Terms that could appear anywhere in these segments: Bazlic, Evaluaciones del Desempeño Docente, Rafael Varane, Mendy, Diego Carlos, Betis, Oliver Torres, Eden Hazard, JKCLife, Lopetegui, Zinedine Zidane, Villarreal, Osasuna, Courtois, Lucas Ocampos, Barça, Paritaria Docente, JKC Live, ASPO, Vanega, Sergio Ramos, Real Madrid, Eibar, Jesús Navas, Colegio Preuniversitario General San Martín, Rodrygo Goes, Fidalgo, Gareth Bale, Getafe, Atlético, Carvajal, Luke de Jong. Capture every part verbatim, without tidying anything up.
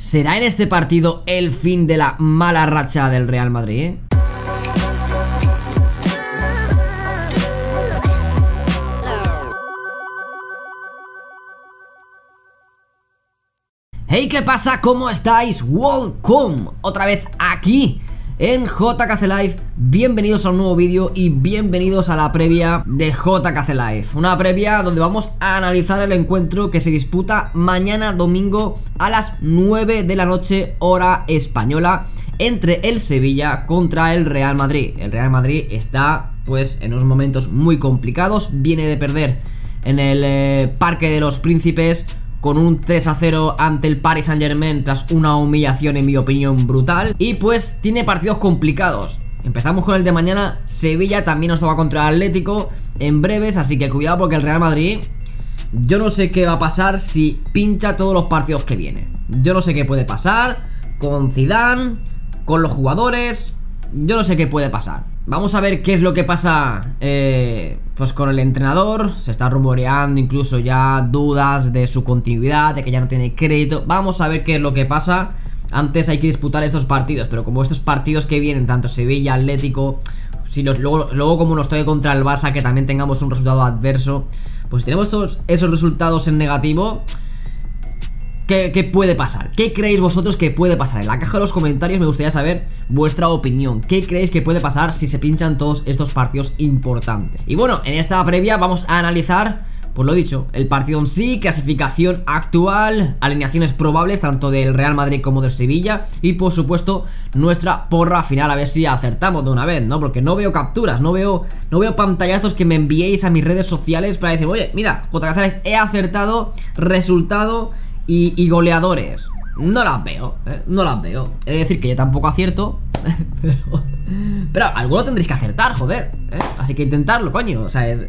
¿Será en este partido el fin de la mala racha del Real Madrid? Hey, ¿qué pasa? ¿Cómo estáis? Welcome otra vez aquí en J K C Live. Bienvenidos a un nuevo vídeo y bienvenidos a la previa de J K C Live. Una previa donde vamos a analizar el encuentro que se disputa mañana domingo a las nueve de la noche hora española entre el Sevilla contra el Real Madrid. El Real Madrid está pues en unos momentos muy complicados. Viene de perder en el eh, Parque de los Príncipes con un tres a cero ante el Paris Saint Germain tras una humillación, en mi opinión, brutal. Y pues tiene partidos complicados. Empezamos con el de mañana. Sevilla también nos va contra el Atlético en breves, así que cuidado porque el Real Madrid, yo no sé qué va a pasar si pincha todos los partidos que vienen. Yo no sé qué puede pasar con Zidane, con los jugadores. Yo no sé qué puede pasar. Vamos a ver qué es lo que pasa eh, pues con el entrenador. Se está rumoreando incluso ya dudas de su continuidad, de que ya no tiene crédito. Vamos a ver qué es lo que pasa. Antes hay que disputar estos partidos, pero como estos partidos que vienen, tanto Sevilla, Atlético, si los, luego, luego como nos toque contra el Barça, que también tengamos un resultado adverso, pues si tenemos todos esos resultados en negativo, ¿Qué, ¿Qué puede pasar? ¿Qué creéis vosotros que puede pasar? En la caja de los comentarios me gustaría saber vuestra opinión. ¿Qué creéis que puede pasar si se pinchan todos estos partidos importantes? Y bueno, en esta previa vamos a analizar, pues lo dicho, el partido en sí, clasificación actual, alineaciones probables tanto del Real Madrid como del Sevilla y por supuesto nuestra porra final, a ver si acertamos de una vez, ¿no? Porque no veo capturas, no veo, no veo pantallazos que me enviéis a mis redes sociales para decir, oye, mira, J K C, he acertado, resultado Y, y goleadores. No las veo, ¿eh? No las veo. Es decir, que yo tampoco acierto. Pero, pero alguno tendréis que acertar, joder, ¿eh? Así que intentarlo, coño. O sea, es,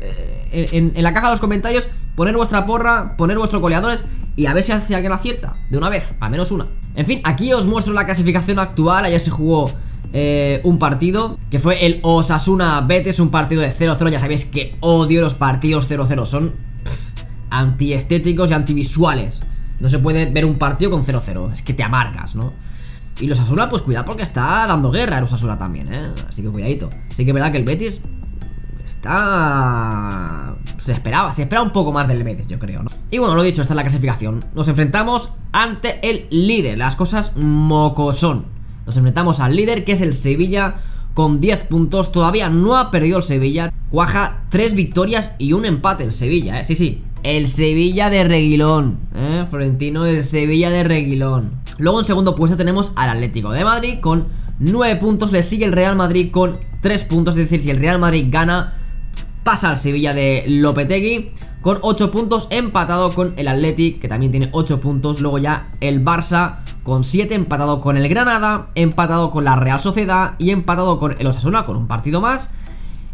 en, en la caja de los comentarios, poner vuestra porra, poner vuestros goleadores y a ver si alguien acierta de una vez, al menos una. En fin, aquí os muestro la clasificación actual. Ayer se jugó eh, un partido que fue el Osasuna Betis, un partido de cero cero. Ya sabéis que odio los partidos cero cero. Son pff, antiestéticos y antivisuales. No se puede ver un partido con cero cero. Es que te amargas, ¿no? Y los Osasuna, pues cuidado porque está dando guerra a los Osasuna también, ¿eh? Así que cuidadito. Sí que es verdad que el Betis está... Se esperaba, se esperaba un poco más del Betis, yo creo, ¿no? Y bueno, lo dicho, esta es la clasificación. Nos enfrentamos ante el líder. Las cosas mocosón. Nos enfrentamos al líder, que es el Sevilla, con diez puntos. Todavía no ha perdido el Sevilla. Cuaja tres victorias y un empate en Sevilla, ¿eh? Sí, sí. El Sevilla de Reguilón, ¿eh? Florentino, el Sevilla de Reguilón. Luego en segundo puesto tenemos al Atlético de Madrid con nueve puntos. Le sigue el Real Madrid con tres puntos. Es decir, si el Real Madrid gana, pasa al Sevilla de Lopetegui con ocho puntos, empatado con el Athletic, que también tiene ocho puntos. Luego ya el Barça con siete, empatado con el Granada, empatado con la Real Sociedad y empatado con el Osasuna, con un partido más.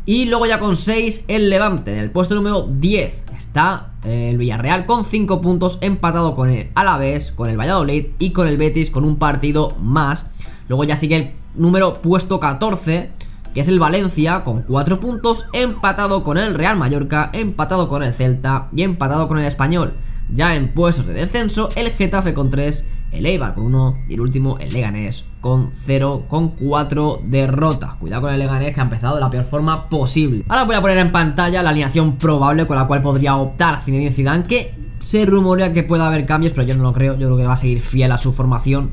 Y luego ya con seis el Levante. En el puesto número diez está el Villarreal con cinco puntos, empatado con el Alavés, con el Valladolid y con el Betis, con un partido más. Luego ya sigue el número puesto catorce, que es el Valencia, con cuatro puntos, empatado con el Real Mallorca, empatado con el Celta y empatado con el Español. Ya en puestos de descenso el Getafe con tres, el Eibar con uno y el último el Leganés con cero, con cuatro derrotas. Cuidado con el Leganés, que ha empezado de la peor forma posible. Ahora voy a poner en pantalla la alineación probable con la cual podría optar Zinedine Zidane, que se rumorea que pueda haber cambios, pero yo no lo creo. Yo creo que va a seguir fiel a su formación.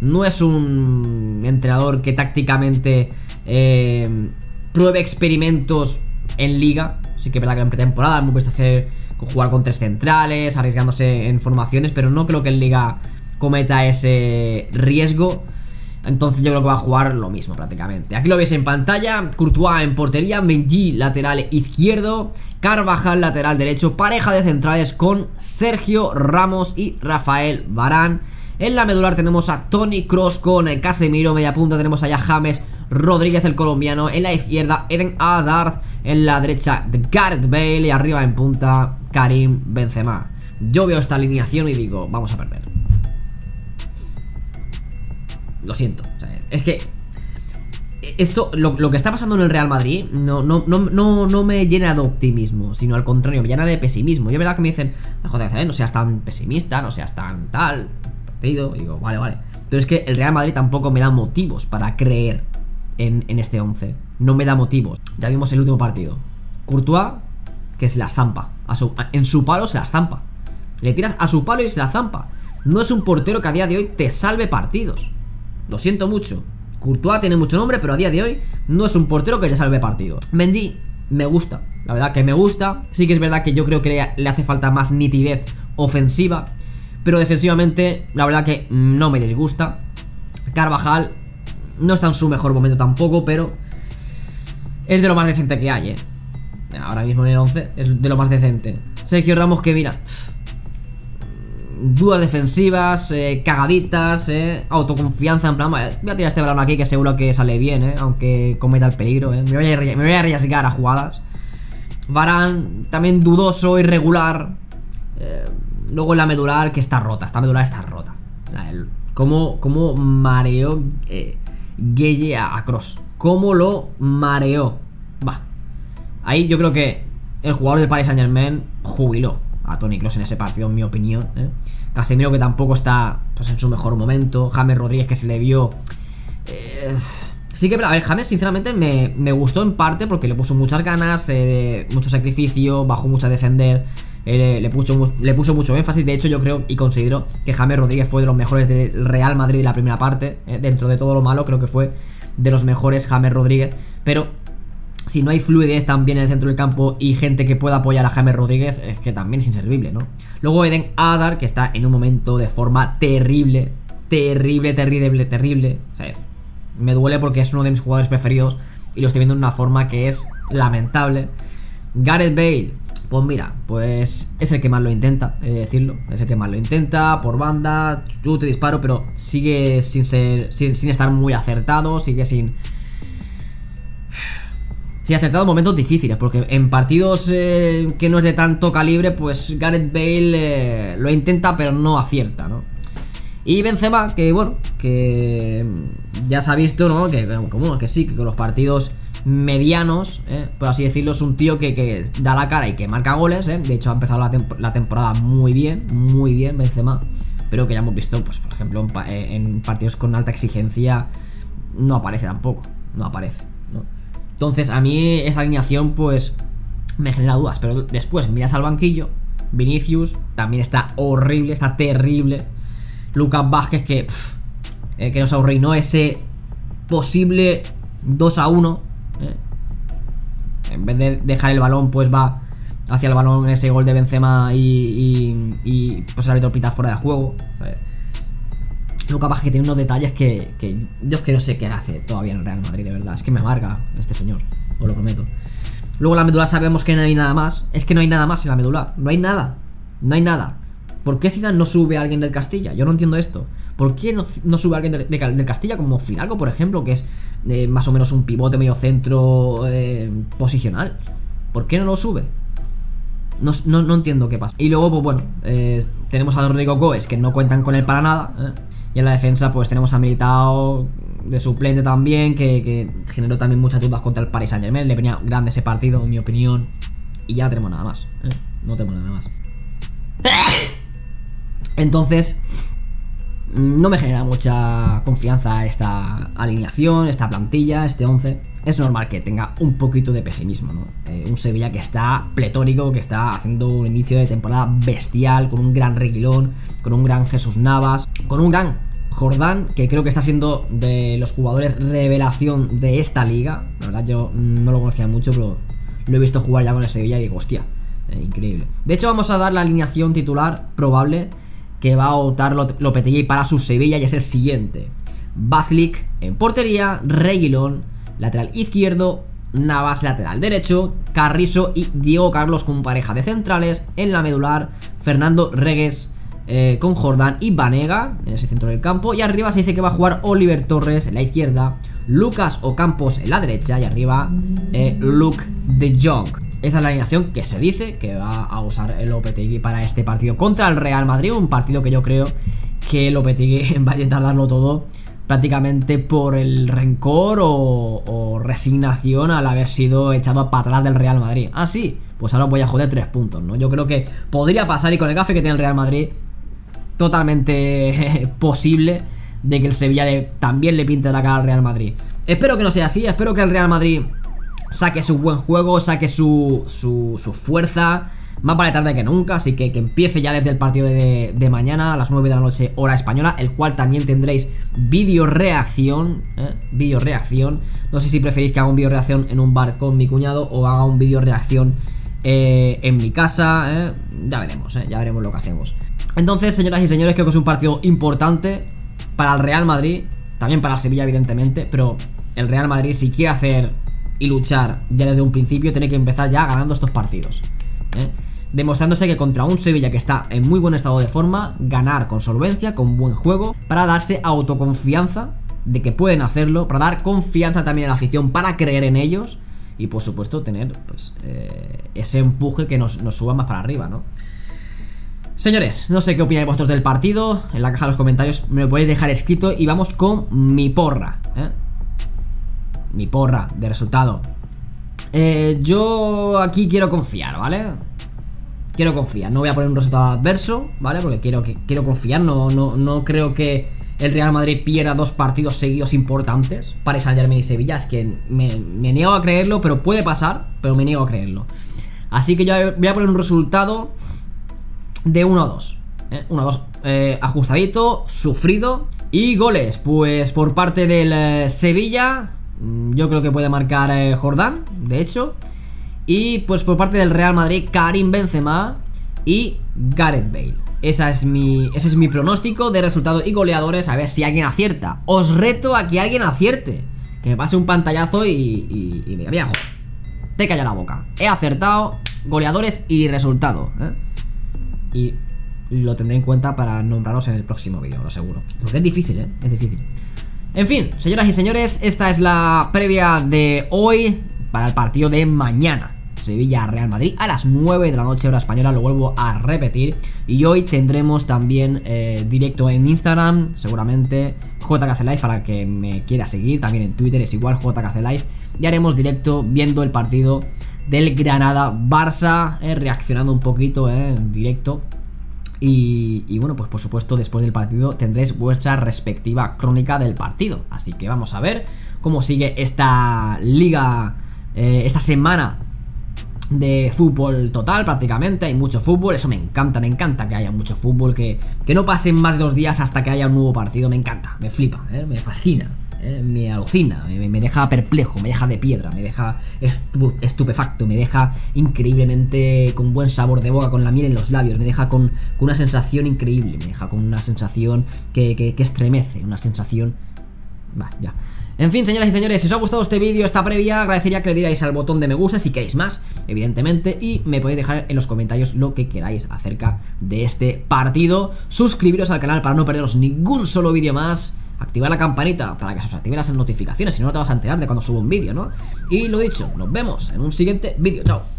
No es un entrenador que tácticamente eh, pruebe experimentos en Liga. Sí que es verdad que en pretemporada me gusta hacer jugar con tres centrales, arriesgándose en formaciones, pero no creo que en Liga cometa ese riesgo. Entonces yo creo que va a jugar lo mismo prácticamente. Aquí lo veis en pantalla. Courtois en portería, Mendy lateral izquierdo, Carvajal lateral derecho, pareja de centrales con Sergio Ramos y Rafael Varane. En la medular tenemos a Toni Kroos con Casemiro. Media punta tenemos allá James Rodríguez, el colombiano. En la izquierda Eden Hazard, en la derecha Gareth Bale y arriba en punta Karim Benzema. Yo veo esta alineación y digo, vamos a perder. Lo siento, o sea, es que esto, lo, lo que está pasando en el Real Madrid no, no, no, no, no me llena de optimismo, sino al contrario, me llena de pesimismo. Yo, verdad que me dicen, joder, no seas tan pesimista, no seas tan tal. partido. Y digo, vale, vale. Pero es que el Real Madrid tampoco me da motivos para creer en, en este once. No me da motivos. Ya vimos el último partido. Courtois, que se la zampa. A su, a, en su palo se la zampa. Le tiras a su palo y se la zampa. No es un portero que a día de hoy te salve partidos. Lo siento mucho. Courtois tiene mucho nombre, pero a día de hoy no es un portero que te salve partidos. Mendy me gusta. La verdad que me gusta. Sí que es verdad que yo creo que le, le hace falta más nitidez ofensiva. Pero defensivamente, la verdad que no me disgusta. Carvajal no está en su mejor momento tampoco, pero es de lo más decente que hay, ¿eh? Ahora mismo en el once es de lo más decente. Sergio Ramos, que mira, dudas defensivas, eh, cagaditas, eh, autoconfianza, en plan, vale, voy a tirar este balón aquí que seguro que sale bien, eh, aunque cometa el peligro, eh, me voy a, me voy a arriesgar a jugadas. Varane, también dudoso, irregular. Eh, luego la medular, que está rota, esta medular está rota. Como, como mareó eh, Gueye a, a Kroos. Cómo lo mareó. Va. Ahí yo creo que el jugador del Paris Saint Germain jubiló a Toni Kroos en ese partido, en mi opinión, ¿eh? Casemiro, que tampoco está pues, en su mejor momento. James Rodríguez, que se le vio eh, sí que, a ver, James sinceramente me, me gustó en parte porque le puso muchas ganas, eh, mucho sacrificio, bajó mucho a defender, eh, le, puso, le puso mucho énfasis. De hecho yo creo y considero que James Rodríguez fue de los mejores del Real Madrid de la primera parte, eh, dentro de todo lo malo creo que fue de los mejores James Rodríguez. Pero si no hay fluidez también en el centro del campo y gente que pueda apoyar a James Rodríguez, es que también es inservible, ¿no? Luego Eden Hazard, que está en un momento de forma terrible, terrible, terrible, terrible, ¿sabes? Me duele porque es uno de mis jugadores preferidos y lo estoy viendo en una forma que es lamentable. Gareth Bale, pues mira, pues es el que más lo intenta, he de decirlo, es el que más lo intenta, por banda, yo te disparo, pero sigue sin ser, sin, sin estar muy acertado, sigue sin... Sí, ha acertado momentos difíciles, porque en partidos eh, que no es de tanto calibre, pues Gareth Bale eh, lo intenta, pero no acierta, ¿no? Y Benzema, que bueno, que ya se ha visto, ¿no? Que, como, que sí, que con los partidos medianos, eh, por así decirlo, es un tío que, que da la cara y que marca goles, eh. De hecho ha empezado la, temp la temporada muy bien, muy bien Benzema, pero que ya hemos visto, pues por ejemplo, en, pa en partidos con alta exigencia no aparece tampoco, no aparece, ¿no? Entonces a mí esa alineación pues me genera dudas, pero después miras al banquillo. Vinicius también está horrible, está terrible. Lucas Vázquez, que, pff, eh, que nos arruinó ese posible dos a uno, eh. En vez de dejar el balón pues va hacia el balón ese gol de Benzema y, y, y pues el árbitro pita fuera de juego, eh. Lucas Vázquez, que tiene unos detalles que, que yo es que no sé qué hace todavía en el Real Madrid, de verdad. Es que me amarga este señor, os lo prometo. Luego la medular sabemos que no hay nada más. Es que no hay nada más en la medular, no hay nada, no hay nada. ¿Por qué Zidane no sube a alguien del Castilla? Yo no entiendo esto. ¿Por qué no, no sube a alguien del, del, del Castilla como Fidalgo, por ejemplo, que es eh, más o menos un pivote medio centro eh, posicional? ¿Por qué no lo sube? No, no, no entiendo qué pasa. Y luego, pues bueno, eh, tenemos a Rodrygo Goes, que no cuentan con él para nada, ¿eh? Y en la defensa pues tenemos a Militao de suplente también, que, que generó también muchas dudas contra el Paris Saint Germain. Le venía grande ese partido, en mi opinión. Y ya no tenemos nada más, ¿eh? No tenemos nada más. Entonces no me genera mucha confianza esta alineación, esta plantilla, este once. Es normal que tenga un poquito de pesimismo, ¿no? Eh, un Sevilla que está pletórico, que está haciendo un inicio de temporada bestial, con un gran Reguilón, con un gran Jesús Navas, con un gran Jordán, que creo que está siendo de los jugadores revelación de esta liga. La verdad yo no lo conocía mucho, pero lo he visto jugar ya con el Sevilla y digo, hostia, eh, increíble. De hecho vamos a dar la alineación titular probable que va a optar Lopetegui para su Sevilla, y es el siguiente: Bazlic en portería, Reguilón lateral izquierdo, Navas lateral derecho, Carrizo y Diego Carlos con pareja de centrales. En la medular, Fernando Regues eh, con Jordán y Vanega en ese centro del campo. Y arriba se dice que va a jugar Oliver Torres en la izquierda, Lucas Ocampos en la derecha, y arriba eh, Luke de Jong. Esa es la alineación que se dice que va a usar el Lopetegui para este partido contra el Real Madrid. Un partido que yo creo que el Lopetegui va a intentar darlo todo, prácticamente por el rencor o, o resignación al haber sido echado a patadas del Real Madrid. Ah, sí, pues ahora voy a joder tres puntos, ¿no? Yo creo que podría pasar, y con el gafe que tiene el Real Madrid totalmente posible de que el Sevilla le, también le pinte la cara al Real Madrid. Espero que no sea así, espero que el Real Madrid saque su buen juego, saque su, su, su fuerza. Más vale tarde que nunca, así que que empiece ya desde el partido de, de mañana a las nueve de la noche hora española, el cual también tendréis vídeo reacción, ¿eh? Vídeo reacción, no sé si preferís que haga un vídeo reacción en un bar con mi cuñado o haga un vídeo reacción eh, en mi casa, ¿eh? Ya veremos, ¿eh? Ya veremos lo que hacemos. Entonces, señoras y señores, creo que es un partido importante para el Real Madrid, también para el Sevilla evidentemente, pero el Real Madrid si quiere hacer y luchar ya desde un principio tiene que empezar ya ganando estos partidos, ¿eh? Demostrándose que contra un Sevilla que está en muy buen estado de forma, ganar con solvencia, con buen juego, para darse autoconfianza de que pueden hacerlo, para dar confianza también a la afición, para creer en ellos y por supuesto tener pues eh, ese empuje que nos, nos suba más para arriba, ¿no? Señores, no sé qué opináis vosotros del partido, en la caja de los comentarios me lo podéis dejar escrito y vamos con mi porra, ¿eh? Mi porra de resultado. Eh, yo aquí quiero confiar, ¿vale? Quiero confiar, no voy a poner un resultado adverso, ¿vale? Porque quiero, que, quiero confiar, no, no, no creo que el Real Madrid pierda dos partidos seguidos importantes, Paris Saint Germain y Sevilla, es que me, me niego a creerlo, pero puede pasar, pero me niego a creerlo. Así que yo voy a poner un resultado de uno a dos, ¿eh? uno a dos, eh, ajustadito, sufrido. Y goles, pues por parte del eh, Sevilla, yo creo que puede marcar eh, Jordán, de hecho. Y pues por parte del Real Madrid, Karim Benzema y Gareth Bale. Esa es mi, ese es mi pronóstico de resultados y goleadores. A ver si alguien acierta. Os reto a que alguien acierte. Que me pase un pantallazo y, y, y me diga, mira, te calla la boca. He acertado goleadores y resultado, ¿eh? Y lo tendré en cuenta para nombraros en el próximo vídeo, lo seguro. Porque es difícil, ¿eh? Es difícil. En fin, señoras y señores, esta es la previa de hoy para el partido de mañana. Sevilla-Real Madrid a las nueve de la noche hora española, lo vuelvo a repetir. Y hoy tendremos también eh, directo en Instagram, seguramente J K C Live para que me quiera seguir. También en Twitter es igual J K C Live. Y haremos directo viendo el partido del Granada-Barça, eh, reaccionando un poquito eh, en directo. Y, y bueno, pues por supuesto después del partido tendréis vuestra respectiva crónica del partido. Así que vamos a ver cómo sigue esta liga, eh, esta semana de fútbol total prácticamente. Hay mucho fútbol, eso me encanta, me encanta que haya mucho fútbol, que, que no pasen más de dos días hasta que haya un nuevo partido. Me encanta, me flipa, ¿eh? Me fascina, ¿eh? Me alucina, me, me deja perplejo, me deja de piedra, me deja estu estupefacto, me deja increíblemente con buen sabor de boca, con la miel en los labios, me deja con, con una sensación increíble, me deja con una sensación que, que, que estremece, una sensación... Va, ya. En fin, señoras y señores, si os ha gustado este vídeo, esta previa, agradecería que le dierais al botón de me gusta si queréis más, evidentemente, y me podéis dejar en los comentarios lo que queráis acerca de este partido. Suscribiros al canal para no perderos ningún solo vídeo más, activar la campanita para que se os activen las notificaciones, si no, no te vas a enterar de cuando subo un vídeo, ¿no? Y lo dicho, nos vemos en un siguiente vídeo, chao.